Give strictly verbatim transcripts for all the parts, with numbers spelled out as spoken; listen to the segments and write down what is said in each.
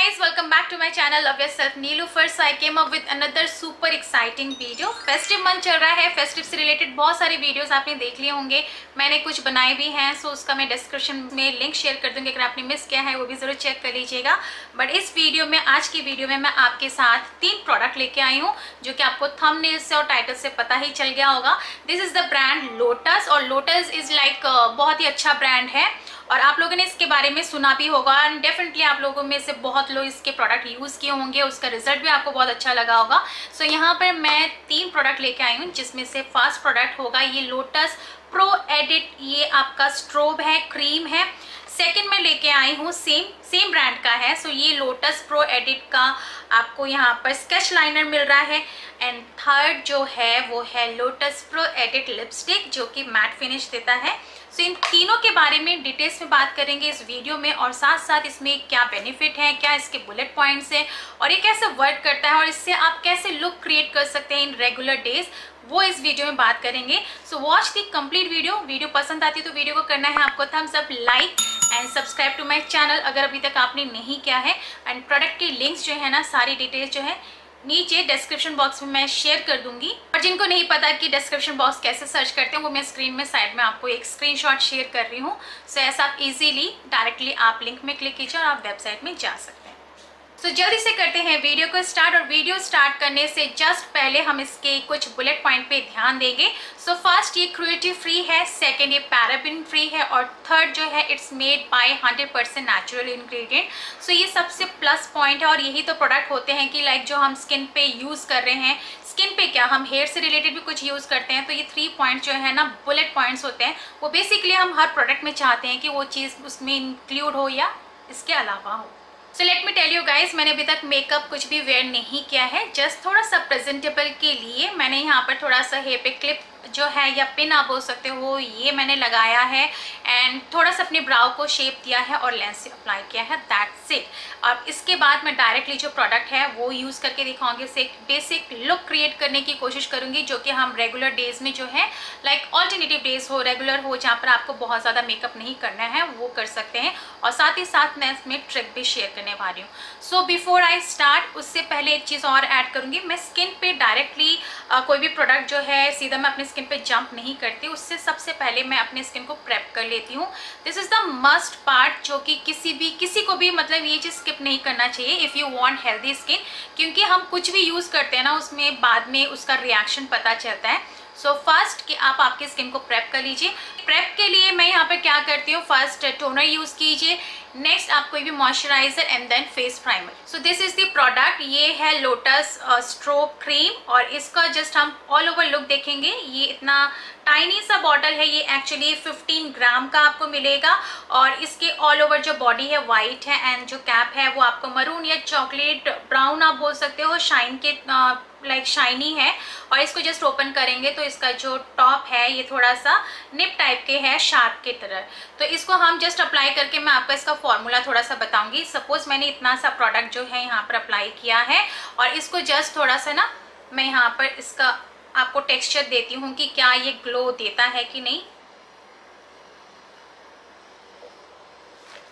guys, welcome back to my channel Love Yourself Nilufar. So I came up with another super exciting video. Festive month चल रहा है, festive से related बहुत सारे videos आपने देख लिए होंगे, मैंने कुछ बनाए भी हैं. सो so उसका मैं डिस्क्रिप्शन में लिंक शेयर कर दूंगी, अगर आपने मिस किया है वो भी जरूर चेक कर लीजिएगा. बट इस वीडियो में, आज की वीडियो में मैं आपके साथ तीन प्रोडक्ट लेके आई हूँ जो कि आपको थंबनेल से और टाइटल से पता ही चल गया होगा. This is the brand Lotus और लोटस इज लाइक बहुत ही अच्छा ब्रांड है और आप लोगों ने इसके बारे में सुना भी होगा एंड डेफिनेटली आप लोगों में से बहुत लोग इसके प्रोडक्ट यूज़ किए होंगे, उसका रिजल्ट भी आपको बहुत अच्छा लगा होगा. सो so, यहाँ पर मैं तीन प्रोडक्ट लेके आई हूँ जिसमें से फर्स्ट प्रोडक्ट होगा ये लोटस प्रोएडिट, ये आपका स्ट्रोब है, क्रीम है. सेकेंड में लेके आई हूँ सेम सेम ब्रांड का है. सो so, ये लोटस प्रोएडिट का आपको यहाँ पर स्केच लाइनर मिल रहा है. एंड थर्ड जो है वो है लोटस प्रोएडिट लिपस्टिक जो कि मैट फिनिश देता है. सो so, इन तीनों के बारे में डिटेल्स में बात करेंगे इस वीडियो में और साथ साथ इसमें क्या बेनिफिट है, क्या इसके बुलेट पॉइंट्स हैं और ये कैसे वर्क करता है और इससे आप कैसे लुक क्रिएट कर सकते हैं इन रेगुलर डेज, वो इस वीडियो में बात करेंगे. So watch the complete video. Video पसंद आती है तो वीडियो को करना है आपको thumbs up, like and subscribe to my channel अगर अभी तक आपने नहीं किया है. एंड प्रोडक्ट की लिंक्स जो है ना, सारी डिटेल्स जो है नीचे डिस्क्रिप्शन बॉक्स में मैं शेयर कर दूंगी. और जिनको नहीं पता कि डिस्क्रिप्शन बॉक्स कैसे सर्च करते हैं वो मैं स्क्रीन में साइड में आपको एक स्क्रीनशॉट शेयर कर रही हूँ. सो ऐसा आप इजीली डायरेक्टली आप लिंक में क्लिक कीजिए और आप वेबसाइट में जा सकते हैं. सो so, जल्दी से करते हैं वीडियो को स्टार्ट. और वीडियो स्टार्ट करने से जस्ट पहले हम इसके कुछ बुलेट पॉइंट पे ध्यान देंगे. सो so, फर्स्ट ये क्रुएल्टी फ्री है, सेकंड ये पैराबिन फ्री है और थर्ड जो है it's made by hundred percent natural ingredient. So ये सबसे प्लस पॉइंट है और यही तो प्रोडक्ट होते हैं कि लाइक जो हम स्किन पे यूज़ कर रहे हैं, स्किन पे क्या हम हेयर से रिलेटेड भी कुछ यूज़ करते हैं, तो ये थ्री पॉइंट जो है ना बुलेट पॉइंट्स होते हैं वो बेसिकली हम हर प्रोडक्ट में चाहते हैं कि वो चीज़ उसमें इंक्लूड हो या इसके अलावा हो. So let me tell you guys, मैंने अभी तक मेकअप कुछ भी वेयर नहीं किया है, जस्ट थोड़ा सा प्रेजेंटेबल के लिए मैंने यहाँ पर थोड़ा सा हेयर पे क्लिप जो है या पिन आप बोल सकते हो ये मैंने लगाया है एंड थोड़ा सा अपने ब्राउ को शेप दिया है और लेंस से अप्लाई किया है. That's it. अब इसके बाद मैं डायरेक्टली जो प्रोडक्ट है वो यूज़ करके दिखाऊंगी, इससे एक बेसिक लुक क्रिएट करने की कोशिश करूँगी जो कि हम रेगुलर डेज में जो है लाइक ऑल्टरनेटिव डेज हो, रेगुलर हो, जहाँ पर आपको बहुत ज़्यादा मेकअप नहीं करना है वो कर सकते हैं. और साथ ही साथ मैं इसमें ट्रिक भी शेयर करने वाली हूँ. सो बिफोर आई स्टार्ट, उससे पहले एक चीज़ और ऐड करूँगी. मैं स्किन पर डायरेक्टली कोई भी प्रोडक्ट जो है सीधा मैं अपने स्किन पे जंप नहीं करती, उससे सबसे पहले मैं अपने स्किन को प्रेप कर लेती हूँ. This is the must part जो कि किसी भी किसी को भी मतलब ये चीज़ स्किप नहीं करना चाहिए if you want healthy skin, क्योंकि हम कुछ भी यूज़ करते हैं ना उसमें बाद में उसका रिएक्शन पता चलता है. सो फर्स्ट कि आप आपके स्किन को प्रेप कर लीजिए. प्रेप के लिए मैं यहाँ पर क्या करती हूँ, फर्स्ट टोनर यूज़ कीजिए, नेक्स्ट आप कोई भी moisturiser and then face primer. So this is the product, ये है लोटस स्ट्रोब क्रीम और इसका जस्ट हम ऑल ओवर लुक देखेंगे. ये इतना टाइनी सा बॉटल है, ये एक्चुअली पंद्रह ग्राम का आपको मिलेगा और इसके ऑल ओवर जो बॉडी है वाइट है एंड जो कैप है वो आपको मरून या चॉकलेट ब्राउन आप बोल सकते हो, शाइन के लाइक शाइनी है. और इसको जस्ट ओपन करेंगे तो इसका जो टॉप है ये थोड़ा सा निप टाइप के है, शार्प के तरह. तो इसको हम जस्ट अप्लाई करके मैं आपको इसका फॉर्मूला थोड़ा सा बताऊंगी. सपोज मैंने इतना सा प्रोडक्ट जो है यहाँ पर अप्लाई किया है और इसको जस्ट थोड़ा सा ना मैं यहाँ पर इसका आपको टेक्सचर देती हूँ कि क्या ये ग्लो देता है कि नहीं.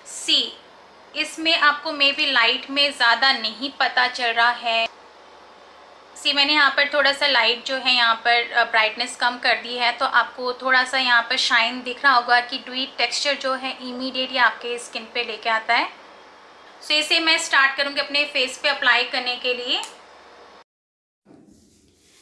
सी, इसमें आपको मे बी लाइट में ज़्यादा नहीं पता चल रहा है. सी, मैंने यहाँ पर थोड़ा सा लाइट जो है यहाँ पर ब्राइटनेस कम कर दी है तो आपको थोड़ा सा यहाँ पर शाइन दिख रहा होगा कि ड्यूट टेक्सचर जो है इमीडिएटली आपके स्किन पे लेके आता है. सो so, इसे मैं स्टार्ट करूँगी अपने फेस पे अप्लाई करने के लिए.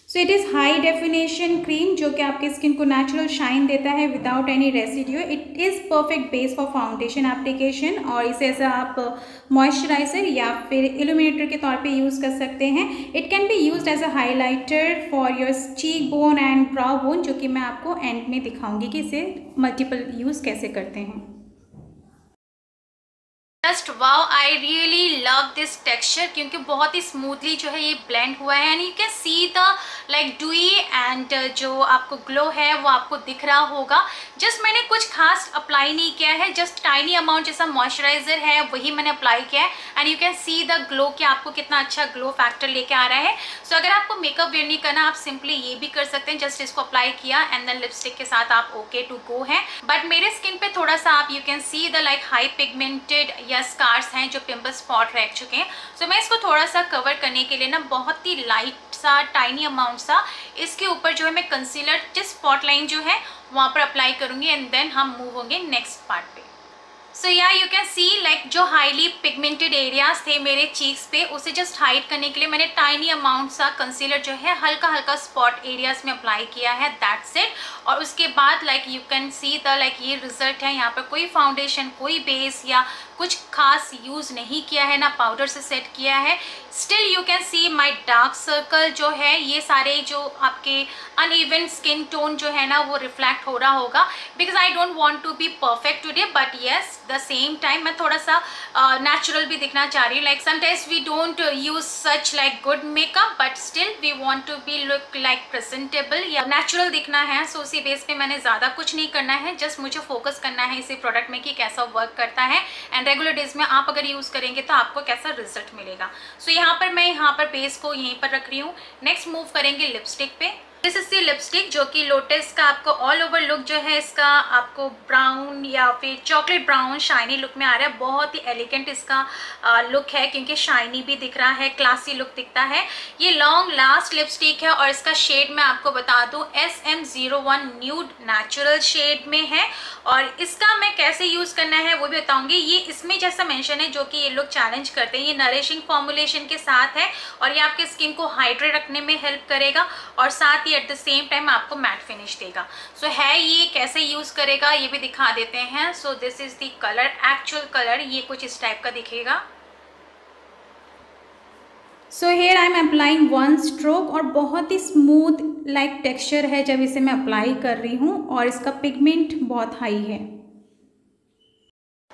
So it is high definition cream जो कि आपके स्किन को नेचुरल शाइन देता है without any residue. It is perfect base for foundation application और इसे ऐसा आप मॉइस्चराइजर या फिर इल्यूमिनेटर के तौर पे यूज़ कर सकते हैं. It can be used as a highlighter for your cheek bone and brow bone, जो कि मैं आपको एंड में दिखाऊंगी कि इसे मल्टीपल यूज़ कैसे करते हैं. Just wow, I really love this texture क्योंकि बहुत ही स्मूथली जो है ये ब्लेंड हुआ है and you can see the like dewy and जो आपको ग्लो है वो आपको दिख रहा होगा. जस्ट मैंने कुछ खास अप्लाई नहीं किया है, जस्ट टाइनी अमाउंट जैसा मॉइस्चराइजर है वही मैंने अप्लाई किया है and you can see the glow कि आपको कितना अच्छा ग्लो फैक्टर लेके आ रहा है. सो so, अगर आपको मेकअप वेयर नहीं करना आप सिंपली ये भी कर सकते हैं, जस्ट इसको अप्लाई किया एंड देन लिपस्टिक के साथ आप ओके टू गो है. बट मेरे स्किन पे थोड़ा सा आप you can see the like high pigmented scars हैं जो पिंपल स्पॉट रह फेंक चुके हैं। सो so, मैं इसको थोड़ा सा कवर करने के लिए ना बहुत ही लाइट सा टाइनी अमाउंट सा इसके ऊपर जो है मैं कंसीलर जिस स्पॉट लाइन जो है वहाँ पर अप्लाई करूँगी एंड देन हम मूव होंगे नेक्स्ट पार्ट पे। सो या यू कैन सी लाइक जो हाईली पिगमेंटेड एरियाज थे मेरे चीक्स पे उसे जस्ट हाइड करने के लिए मैंने टाइनी अमाउंट सा कंसीलर जो है हल्का हल्का स्पॉट एरियाज में अप्लाई किया है, दैट्स इट। और उसके बाद like you can see the like ये रिजल्ट है। यहाँ पर कोई फाउंडेशन, कोई बेस या कुछ खास यूज़ नहीं किया है, ना पाउडर से सेट किया है। Still you can see my dark circle जो है ये सारे जो आपके अनइवन स्किन टोन जो है ना वो रिफ्लेक्ट हो रहा होगा, because I don't want to be perfect today but yes the same time मैं थोड़ा सा नेचुरल uh, भी दिखना चाह रही हूँ। Like sometimes we don't use such like good makeup but still we want to be look like presentable या natural दिखना है। सो उसी बेस पे मैंने ज़्यादा कुछ नहीं करना है, जस्ट मुझे फोकस करना है इसी प्रोडक्ट में कि कैसा वर्क करता है एंड रेगुलर डेज में आप अगर यूज़ करेंगे तो आपको कैसा रिजल्ट मिलेगा। सो so, यहाँ पर मैं यहाँ पर बेस को यहीं पर रख रही हूँ। नेक्स्ट मूव करेंगे लिपस्टिक पे। दिस इज द लिपस्टिक जो कि लोटस का आपको ऑल ओवर लुक जो है इसका आपको ब्राउन या फिर चॉकलेट ब्राउन शाइनी लुक में आ रहा है। बहुत ही एलिगेंट इसका आ, लुक है क्योंकि शाइनी भी दिख रहा है, क्लासी लुक दिखता है। ये लॉन्ग लास्ट लिपस्टिक है और इसका शेड मैं आपको बता दूं S M zero one nude natural shade में है। और इसका मैं कैसे यूज़ करना है वो भी बताऊँगी। ये इसमें जैसा मैंशन है जो कि ये लोग चैलेंज करते हैं, ये नरिशिंग फॉर्मुलेशन के साथ है और ये आपके स्किन को हाइड्रेट रखने में हेल्प करेगा और साथ ही एट द सेम टाइम आपको मैट फिनिश देगा। सो so, है ये कैसे यूज करेगा ये भी दिखा देते हैं। So this is the colour, actual colour ये कुछ इस टाइप का दिखेगा। So here I am applying one stroke और बहुत ही स्मूथ लाइक टेक्सचर है जब इसे मैं अप्लाई कर रही हूँ और इसका पिगमेंट बहुत हाई है।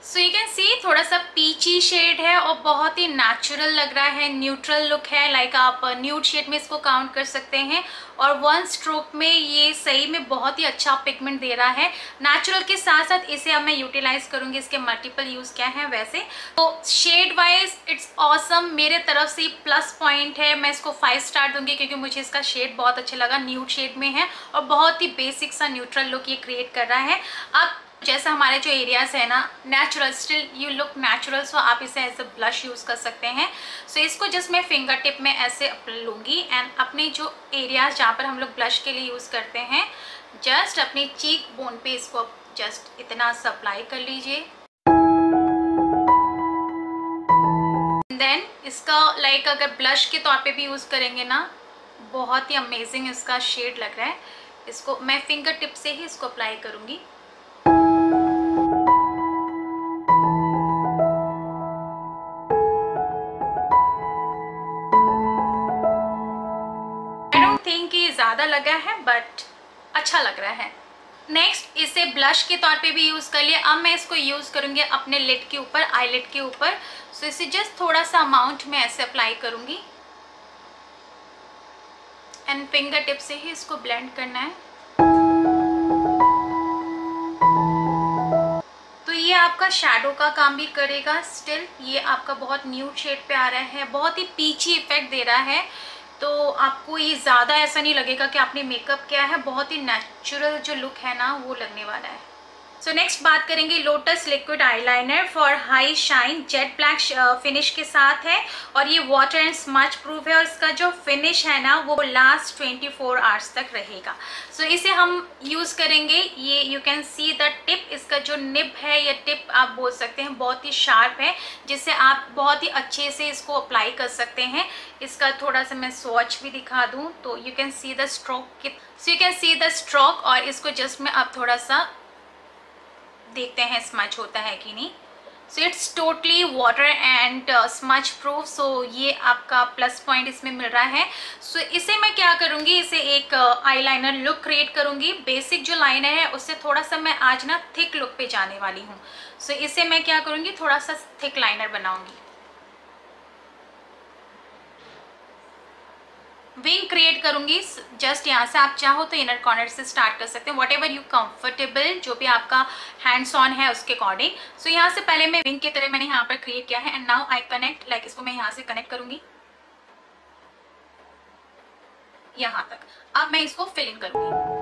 सो यू कैन सी थोड़ा सा पीची शेड है और बहुत ही नेचुरल लग रहा है, न्यूट्रल लुक है। लाइक like आप न्यूड शेड में इसको काउंट कर सकते हैं और वन स्ट्रोक में ये सही में बहुत ही अच्छा पिगमेंट दे रहा है। नेचुरल के साथ साथ इसे अब मैं यूटिलाइज करूँगी, इसके मल्टीपल यूज़ क्या है वैसे। तो शेड वाइज इट्स ऑसम, मेरे तरफ से प्लस पॉइंट है। मैं इसको फाइव स्टार दूंगी क्योंकि मुझे इसका शेड बहुत अच्छा लगा, न्यूड शेड में है और बहुत ही बेसिक सा न्यूट्रल लुक ये क्रिएट कर रहा है। अब जैसा हमारे जो एरियाज़ है ना natural, still you look natural, so आप इसे एज अ ब्लश यूज़ कर सकते हैं। सो so, इसको जस्ट मैं फिंगर टिप में ऐसे लूँगी एंड अपने जो एरियाज जहाँ पर हम लोग ब्लश के लिए यूज़ करते हैं जस्ट अपने चीक बोन पे इसको जस्ट इतना सप्लाई कर लीजिए। देन इसका लाइक like, अगर ब्लश के तौर पे भी यूज़ करेंगे ना बहुत ही अमेजिंग इसका शेड लग रहा है। इसको मैं फिंगर टिप से ही इसको अप्लाई करूँगी। ज़्यादा लगा है बट अच्छा लग रहा है। नेक्स्ट इसे ब्लश के तौर पे भी यूज़ कर लिया। अब मैं इसको यूज़ करूँगी अपने लिड के ऊपर, आईलिड के ऊपर। सो इसे जस्ट थोड़ा सा अमाउंट में ऐसे अप्लाई करूँगी एंड फिंगर टिप से ही इसको ब्लेंड करना है। ये आपका शेडो का काम भी करेगा। स्टिल ये आपका बहुत न्यूड शेड पे आ रहा है, बहुत ही पीची इफेक्ट दे रहा है तो आपको ये ज़्यादा ऐसा नहीं लगेगा कि आपने मेकअप किया है। बहुत ही नेचुरल जो लुक है ना वो लगने वाला है। सो नेक्स्ट बात करेंगे Lotus liquid eyeliner for high shine, jet black finish के साथ है और ये वाटर एंड स्मच प्रूफ है और इसका जो फिनिश है ना वो लास्ट ट्वेंटी फोर आवर्स तक रहेगा। सो so, इसे हम यूज़ करेंगे। ये you can see the tip, इसका जो निब है या टिप आप बोल सकते हैं बहुत ही शार्प है जिससे आप बहुत ही अच्छे से इसको अप्लाई कर सकते हैं। इसका थोड़ा सा मैं स्वॉच भी दिखा दूँ तो you can see the stroke. So you can see the stroke और इसको जस्ट में आप थोड़ा सा देखते हैं स्मच होता है कि नहीं। So it's totally water and smudge proof, so ये आपका प्लस पॉइंट इसमें मिल रहा है। सो so, इसे मैं क्या करूँगी, इसे एक आईलाइनर लुक क्रिएट करूँगी। बेसिक जो लाइनर है उससे थोड़ा सा मैं आज ना थिक लुक पे जाने वाली हूँ। सो so, इसे मैं क्या करूँगी थोड़ा सा थिक लाइनर बनाऊँगी, विंग क्रिएट करूँगी। जस्ट यहाँ से आप चाहो तो इनर कॉर्नर से स्टार्ट कर सकते हैं, वॉट एवर यू कंफर्टेबल, जो भी आपका हैंड्स ऑन है उसके अकॉर्डिंग। सो so, यहाँ से पहले मैं विंग की तरह मैंने यहाँ पर क्रिएट किया है and now I connect like इसको मैं यहाँ से कनेक्ट करूँगी यहाँ तक। अब मैं इसको फिल इन करूँगी।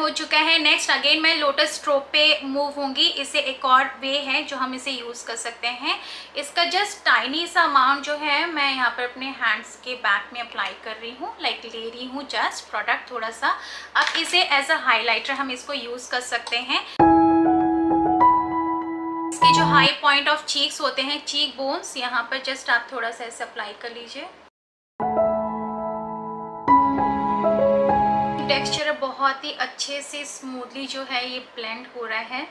हो चुका है। नेक्स्ट अगेन मैं लोटस स्ट्रोक पे मूव होंगी। इसे एक और वे है जो हम इसे यूज़ कर सकते हैं। इसका जस्ट टाइनी सा अमाउंट जो है मैं यहाँ पर अपने हैंड्स के बैक में अप्लाई कर रही हूँ, लाइक ले रही हूँ जस्ट प्रोडक्ट थोड़ा सा। अब इसे एज अ हाईलाइटर हम इसको यूज़ कर सकते हैं। इसके जो हाई पॉइंट ऑफ चीक्स होते हैं, चीक बोन्स, यहाँ पर जस्ट आप थोड़ा सा इसे अप्लाई कर लीजिए। टेक्सचर बहुत ही अच्छे से स्मूथली जो है ये ब्लेंड हो रहा है।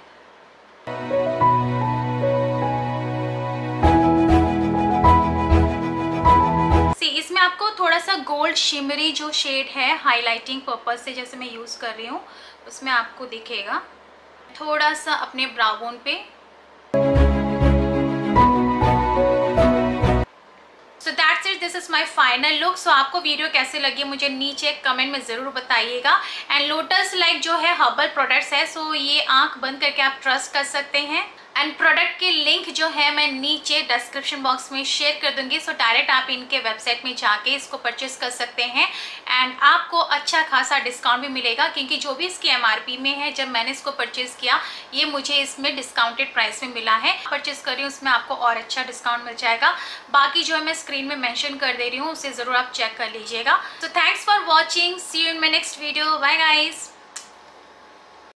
See, इसमें आपको थोड़ा सा गोल्ड शिमरी जो शेड है हाइलाइटिंग पर्पस से जैसे मैं यूज़ कर रही हूँ उसमें आपको दिखेगा। थोड़ा सा अपने ब्राउ बोन पे this is my final look. So आपको वीडियो कैसे लगी मुझे नीचे कमेंट में ज़रूर बताइएगा। एंड लोटस लाइक जो है हर्बल प्रोडक्ट्स है, सो so ये आंख बंद करके आप ट्रस्ट कर सकते हैं। एंड प्रोडक्ट की लिंक जो है मैं नीचे डिस्क्रिप्शन बॉक्स में शेयर कर दूंगी, सो so डायरेक्ट आप इनके वेबसाइट में जाके इसको परचेस कर सकते हैं। एंड आपको अच्छा खासा डिस्काउंट भी मिलेगा क्योंकि जो भी इसकी एमआरपी में है, जब मैंने इसको परचेस किया ये मुझे इसमें डिस्काउंटेड प्राइस में मिला है। परचेस करिए, उसमें आपको और अच्छा डिस्काउंट मिल जाएगा। बाकी जो है मैं स्क्रीन में मैंशन कर दे रही हूँ, उसे ज़रूर आप चेक कर लीजिएगा। So thanks for watching, see you in my next video, bye guys.